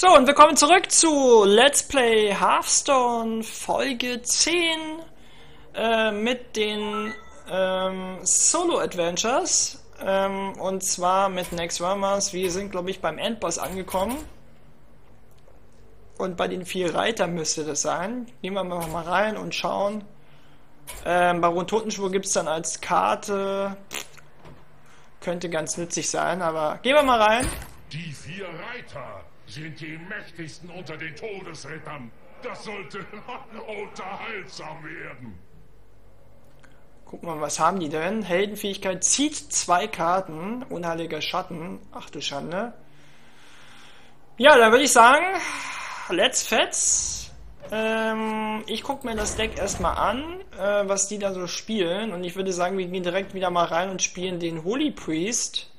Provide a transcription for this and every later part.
So, und willkommen zurück zu Let's Play Hearthstone Folge 10 mit den Solo-Adventures und zwar mit Naxxramas. Wir sind, glaube ich, beim Endboss angekommen und bei den 4 Reitern müsste das sein. Nehmen wir mal rein und schauen. Baron Totenschwur gibt es dann als Karte. Könnte ganz nützlich sein, aber gehen wir mal rein. Die 4 Reiter sind die mächtigsten unter den Todesrittern. Das sollte unterhaltsam werden. Gucken wir mal, was haben die denn? Heldenfähigkeit zieht 2 Karten. Unheiliger Schatten. Ach du Schande. Ja, dann würde ich sagen, let's fetz. Ich gucke mir das Deck erstmal an, was die da so spielen. Und ich würde sagen, wir gehen direkt wieder mal rein und spielen den Holy Priest.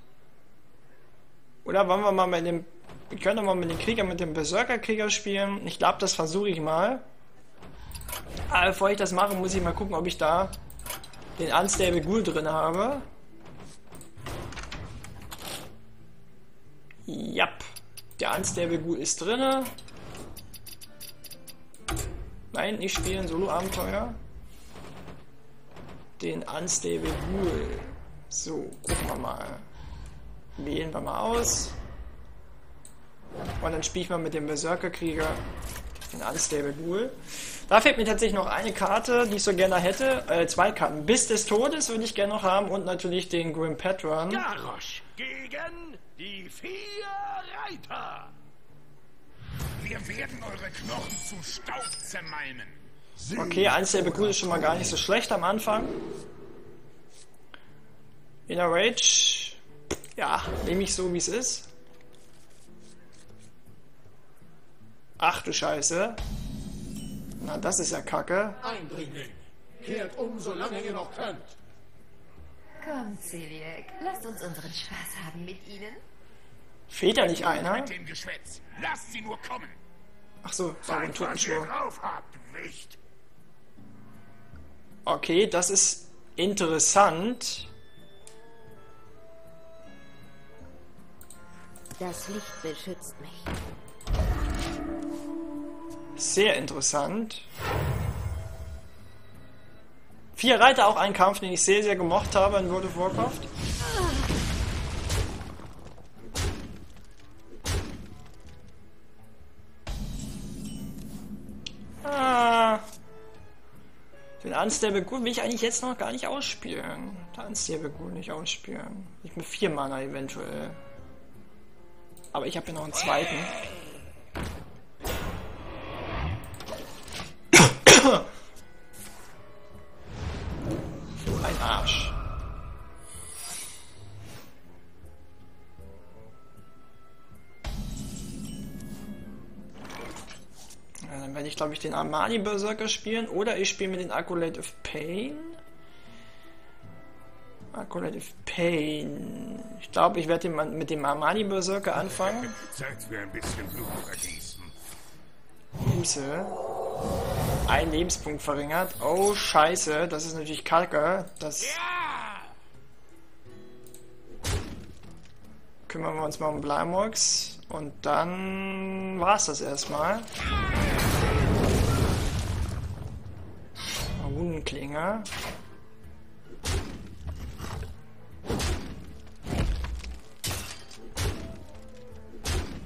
Oder wollen wir mal mit dem... Wir können mal mit den Krieger, mit dem Berserker-Krieger spielen. Ich glaube, das versuche ich mal. Aber bevor ich das mache, muss ich mal gucken, ob ich da den Unstable Ghoul drin habe. Japp. Der Unstable Ghoul ist drin. Nein, ich spiele ein Solo-Abenteuer. Den Unstable Ghoul. So, gucken wir mal. Wählen wir mal aus. Und dann spiele ich mal mit dem Berserker-Krieger den Unstable Ghoul. Da fehlt mir tatsächlich noch eine Karte, die ich so gerne hätte. 2 Karten. Bis des Todes würde ich gerne noch haben und natürlich den Grim Patron. Garrosh gegen die 4 Reiter. Wir werden eure Knochen zu Staub zermalmen. Okay, Unstable Ghoul ist schon mal gar nicht so schlecht am Anfang. Inner Rage. Ja, nehme ich so, wie es ist. Ach du Scheiße. Na, das ist ja Kacke. Einbringen. Kehrt um, solange ihr noch könnt. Komm, Celiek, lasst uns unseren Spaß haben mit ihnen. Fehlt da nicht einer? Mit dem Geschwätz. Lasst sie nur kommen. Ach so, Baron Totenschwur. Okay, das ist interessant. Das Licht beschützt mich. Sehr interessant. 4 Reiter, auch ein Kampf, den ich sehr, sehr gemocht habe in World of Warcraft. Ah. Den Unstable Ghoul will ich eigentlich jetzt noch gar nicht ausspielen. Den Unstable Ghoul nicht ausspielen. Ich mit 4 Mana eventuell. Aber ich habe ja noch einen zweiten. Ein Arsch. Ja, dann werde ich, glaube ich, den Armani-Berserker spielen oder ich spiele mit den Accolade of Pain. Accolade of Pain. Ich glaube, ich werde mit dem Armani-Berserker anfangen. Zeit für ein bisschen Blut vergießen. Buße. Ein Lebenspunkt verringert. Oh, scheiße. Das ist natürlich Kacke. Das... Kümmern wir uns mal um Blamux. Und dann war's das erstmal. Ruhenklinge.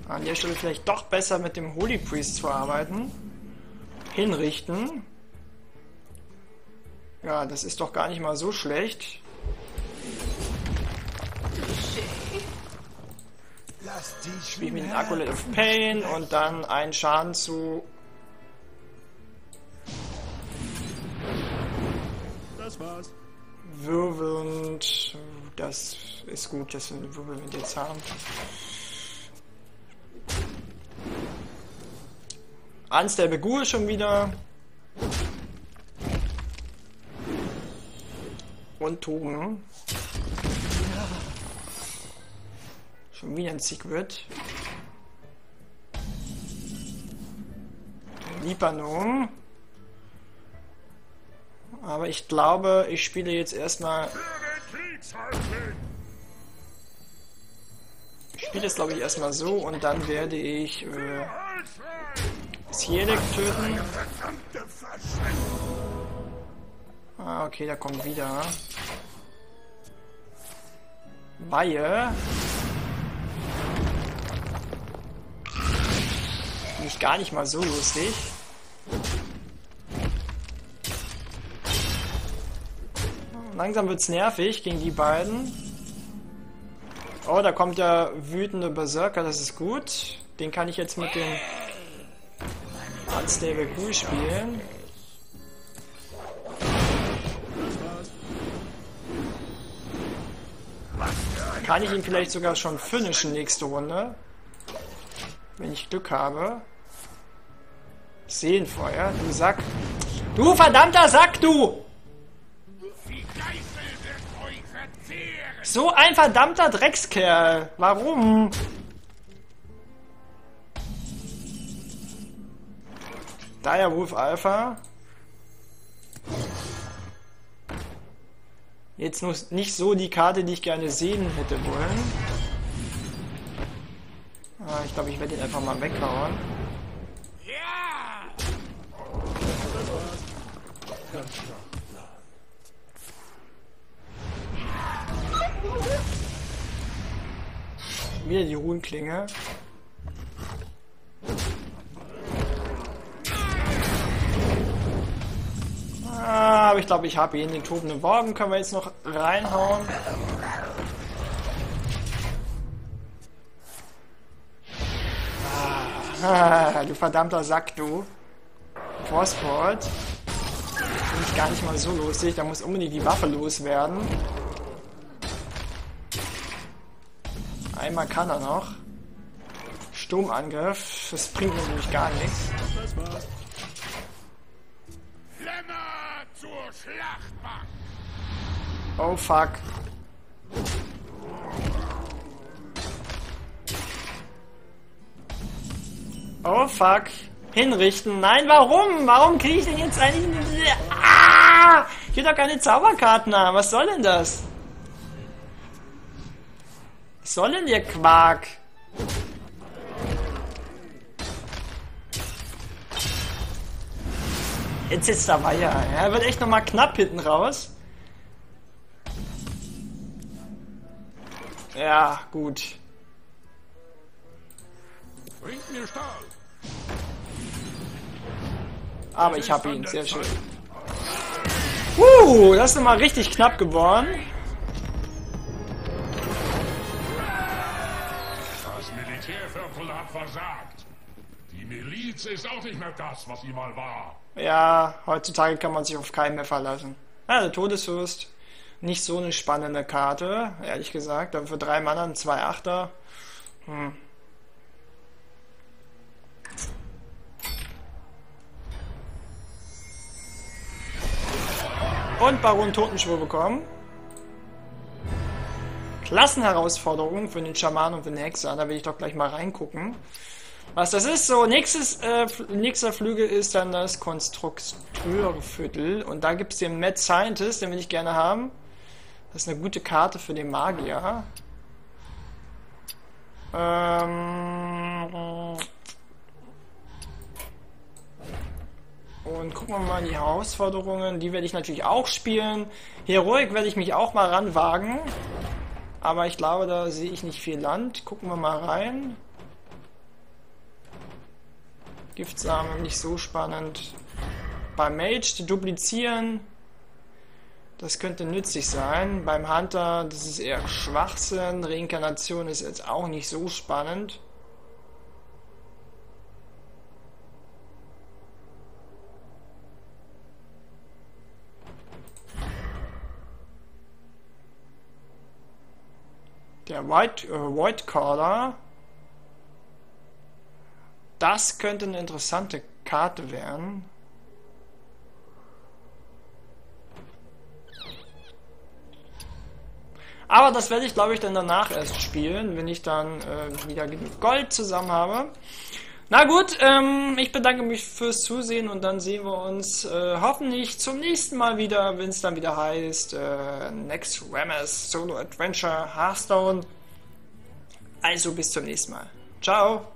An der Stelle vielleicht doch besser mit dem Holy Priest zu arbeiten. Hinrichten. Ja, das ist doch gar nicht mal so schlecht. Spiel mit dem Accolade of Pain und dann einen Schaden zu. Das war's. Wirbelwind. Das ist gut, dass wir den Wirbelwind jetzt haben. Unstable Ghoul schon wieder. Und Togen. Ja. Schon wieder ein Secret. Libanon. Aber ich glaube, ich spiele jetzt erstmal. spiele es, glaube ich, erstmal so und dann werde ich Celiek töten. Ah, okay, da kommt wieder Weihe. Nicht gar nicht mal so lustig. Langsam wird's nervig gegen die beiden. Oh, da kommt der wütende Berserker, das ist gut. Den kann ich jetzt mit dem Unstable Ghoul spielen. Kann ich ihn vielleicht sogar schon finishen nächste Runde? Wenn ich Glück habe. Sehenfeuer, du Sack. Du verdammter Sack, du! So ein verdammter Dreckskerl. Warum? Da Wolf Alpha. Jetzt nur nicht so die Karte, die ich gerne sehen hätte wollen. Ah, ich glaube, ich werde ihn einfach mal weghauen. Wieder die Ruhenklinge. Ah, aber ich glaube, ich habe ihn. Den tobenden Wolken können wir jetzt noch reinhauen. Ah, du verdammter Sack, du. Frostbolt. Finde ich gar nicht mal so lustig. Da muss unbedingt die Waffe loswerden. Einmal kann er noch. Sturmangriff. Das bringt mir nämlich gar nichts. Oh fuck. Oh fuck. Hinrichten. Nein, warum? Warum kriege ich denn jetzt eigentlich... Ah! Ich will doch keine Zauberkarten haben. Was soll denn das? Was soll denn der Quark? Jetzt sitzt er mal ja. Er wird echt nochmal knapp hinten raus. Ja, gut. Bringt mir Stahl. Aber ich habe ihn. Sehr schön. Das ist nochmal richtig knapp geworden. Versagt. Die Miliz ist auch nicht mehr das, was sie mal war. Ja, heutzutage kann man sich auf keinen mehr verlassen. Ja, der Todesfürst. Nicht so eine spannende Karte, ehrlich gesagt. Dann für 3 Mana ein 2-8er. Und Baron Totenschwur bekommen. Klassenherausforderung für den Schaman und für den Hexer. Da will ich doch gleich mal reingucken, was das ist. So, nächster Flügel ist dann das Konstrukteurviertel. Und da gibt es den Mad Scientist, den will ich gerne haben. Das ist eine gute Karte für den Magier. Und gucken wir mal in die Herausforderungen. Die werde ich natürlich auch spielen. Heroik werde ich mich auch mal ranwagen. Aber ich glaube, da sehe ich nicht viel Land. Gucken wir mal rein. Giftsamen, nicht so spannend. Beim Mage duplizieren. Das könnte nützlich sein. Beim Hunter, das ist eher Schwachsinn. Reinkarnation ist jetzt auch nicht so spannend. Der Voidcaller. Das könnte eine interessante Karte werden. Aber das werde ich, glaube ich, dann danach erst spielen, wenn ich dann wieder genug Gold zusammen habe. Na gut, ich bedanke mich fürs Zusehen und dann sehen wir uns hoffentlich zum nächsten Mal wieder, wenn es dann wieder heißt Naxxramas Solo Adventure Hearthstone. Also bis zum nächsten Mal. Ciao!